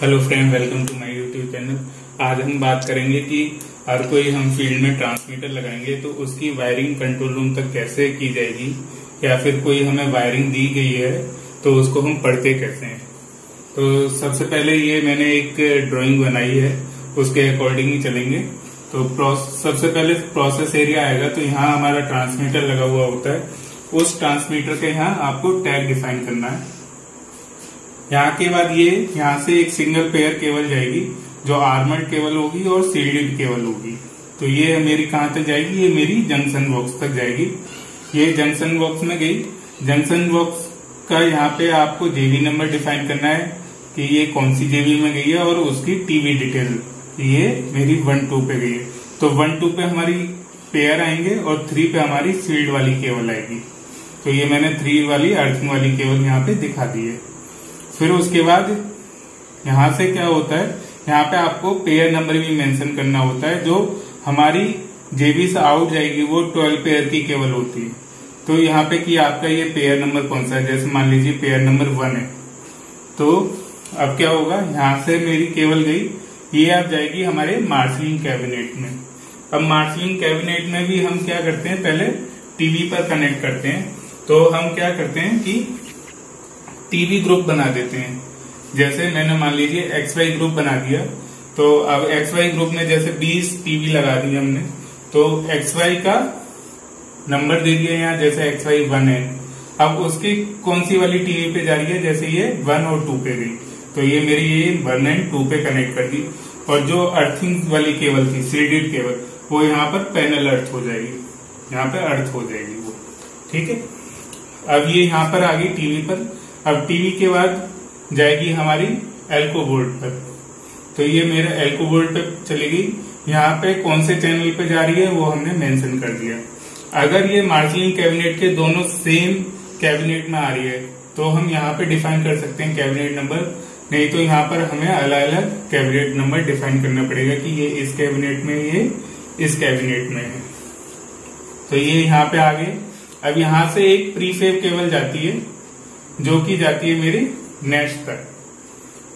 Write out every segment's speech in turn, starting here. Hello friend, welcome to my YouTube channel. आज हम बात करेंगे कि हर कोई हम फील्ड में ट्रांसमीटर लगाएंगे तो उसकी वायरिंग कंट्रोल रूम तक कैसे की जाएगी, या फिर कोई हमें वायरिंग दी गई है तो उसको हम पढ़ते कैसे हैं। तो सबसे पहले ये मैंने एक ड्राइंग बनाई है, उसके अकॉर्डिंग ही चलेंगे। तो सबसे पहले प्रोसेस एरिया आएगा, तो यहाँ हमारा ट्रांसमीटर लगा हुआ होता है। उस ट्रांसमीटर के यहाँ आपको टैग डिफाइन करना है। यहाँ के बाद ये यहाँ से एक सिंगल पेयर केबल जाएगी जो आर्मर्ड केबल होगी और सील्ड केबल होगी। तो ये मेरी कहाँ तक जाएगी? ये मेरी जंक्शन बॉक्स तक जाएगी। ये जंक्शन बॉक्स में गई। जंक्शन बॉक्स का यहाँ पे आपको जेबी नंबर डिफाइन करना है कि ये कौन सी जेबी में गई है, और उसकी टीवी डिटेल ये मेरी 1-2 पे गई है। तो 1-2 पे हमारी पेयर आएंगे और 3 पे हमारी सील्ड वाली केबल आएगी। तो ये मैंने 3 वाली अर्थिंग वाली केबल यहाँ पे दिखा दी है। फिर उसके बाद यहाँ से क्या होता है, यहाँ पे आपको पेयर नंबर भी मेंशन करना होता है। जो हमारी जेबी से आउट जाएगी वो 12 पेयर की केबल होती है। तो यहाँ पे कि आपका ये पेयर नंबर कौन सा है, जैसे मान लीजिए पेयर नंबर 1 है। तो अब क्या होगा, यहाँ से मेरी केबल गई, ये आप जाएगी हमारे मार्शलिंग कैबिनेट में। अब मार्शलिंग कैबिनेट में भी हम क्या करते हैं, पहले टीवी पर कनेक्ट करते हैं। तो हम क्या करते हैं कि टीवी ग्रुप बना देते हैं। जैसे मैंने मान लीजिए XY ग्रुप बना दिया। तो अब XY ग्रुप में जैसे 20 टीवी लगा दी हमने, तो XY का नंबर दे दिया यहाँ, जैसे XY 1 है। अब उसकी कौन सी वाली टीवी पे जा रही है, जैसे ये 1 और 2 पे गई, तो ये मेरी ये 1 और 2 पे कनेक्ट कर दी। और जो अर्थिंग वाली केबल थी, सीडेड केबल, वो यहाँ पर पैनल अर्थ हो जाएगी, यहाँ पे अर्थ हो जाएगी वो, ठीक है। अब ये यहाँ पर आ गई टीवी पर। अब टीवी के बाद जाएगी हमारी एल्को बोर्ड पर। तो ये मेरा एल्को बोर्ड पे चलेगी। यहाँ पे कौन से चैनल पे जा रही है वो हमने मेंशन कर दिया। अगर ये मार्शलिंग कैबिनेट के दोनों सेम कैबिनेट में आ रही है तो हम यहाँ पे डिफाइन कर सकते हैं कैबिनेट नंबर, नहीं तो यहाँ पर हमें अलग अलग कैबिनेट नंबर डिफाइन करना पड़ेगा कि ये इस कैबिनेट में, ये इस कैबिनेट में है। तो ये यहाँ पे आ गए। अब यहाँ से एक प्रीफेब केबल जाती है जो कि जाती है मेरी नेट्स तक।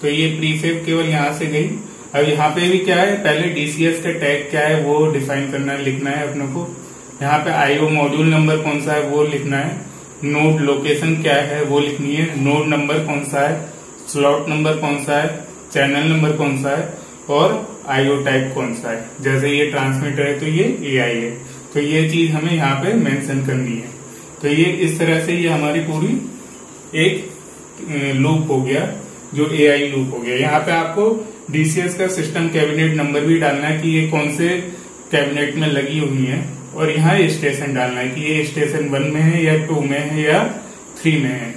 तो ये प्रीफेब केवल यहाँ से गई। अब यहाँ पे भी क्या है, पहले DCS का टैग क्या है वो डिफाइन करना है, लिखना है अपने को। यहाँ पे IO मॉड्यूल नंबर कौन सा है वो लिखना है। नोड लोकेशन क्या है वो लिखनी है। नोड नंबर कौन सा है, स्लॉट नंबर कौन सा है, चैनल नंबर कौन सा है, और IO टाइप कौन सा है। जैसे ये ट्रांसमीटर है तो ये AI है, तो ये चीज हमें यहाँ पे मेंशन करनी है। तो ये इस तरह से ये हमारी पूरी एक लूप हो गया जो AI लूप हो गया। यहाँ पे आपको DCS का सिस्टम कैबिनेट नंबर भी डालना है कि ये कौन से कैबिनेट में लगी हुई है, और यहाँ स्टेशन डालना है कि ये स्टेशन 1 में है या 2 में है या 3 में है।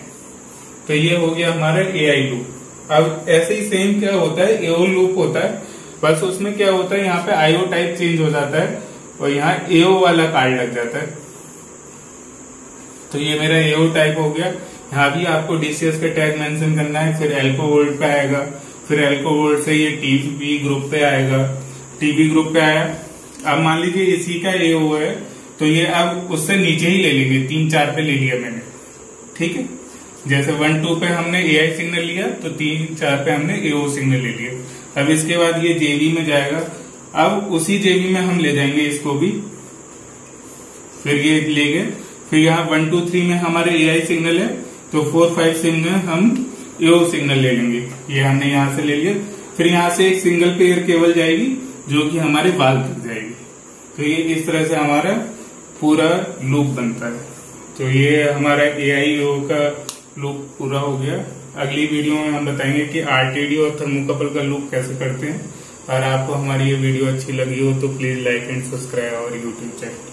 तो ये हो गया हमारा AI लूप। अब ऐसे ही सेम क्या होता है, AO लूप होता है, बस उसमें क्या होता है यहाँ पे IO टाइप चेंज हो जाता है और यहाँ AO वाला कार्ड लग जाता है। तो ये मेरा AO टाइप हो गया। यहाँ भी आपको DCS का टैग मेंशन करना है। फिर एल्को वोल्ट पे आएगा, फिर एल्को वोल्ट से ये टीवी ग्रुप पे आएगा। टीवी ग्रुप पे आया, अब मान लीजिए इसी का AO है तो ये अब उससे नीचे ही ले लेंगे, 3-4 पे ले लिया मैंने, ठीक है। जैसे 1-2 पे हमने AI सिग्नल लिया तो 3-4 पे हमने AO सिग्नल ले लिया। अब इसके बाद ये जेबी में जाएगा। अब उसी जेबी में हम ले जाएंगे इसको भी, फिर ये ले गए। फिर यहाँ 1-2-3 में हमारे AI सिग्नल है तो 4-5 सिग्नल हम AO सिग्नल ले लेंगे। ये हमने यहाँ से ले लिया। फिर यहाँ से एक सिंगल पेयर केबल जाएगी जो कि हमारे वाल तक जाएगी। तो ये इस तरह से हमारा पूरा लूप बनता है। तो ये हमारा AIO का लूप पूरा हो गया। अगली वीडियो में हम बताएंगे कि RTD और थर्मोकपल का लूप कैसे करते हैं। और आपको हमारी ये वीडियो अच्छी लगी हो तो प्लीज लाइक एंड सब्सक्राइब और यूट्यूब चैनल।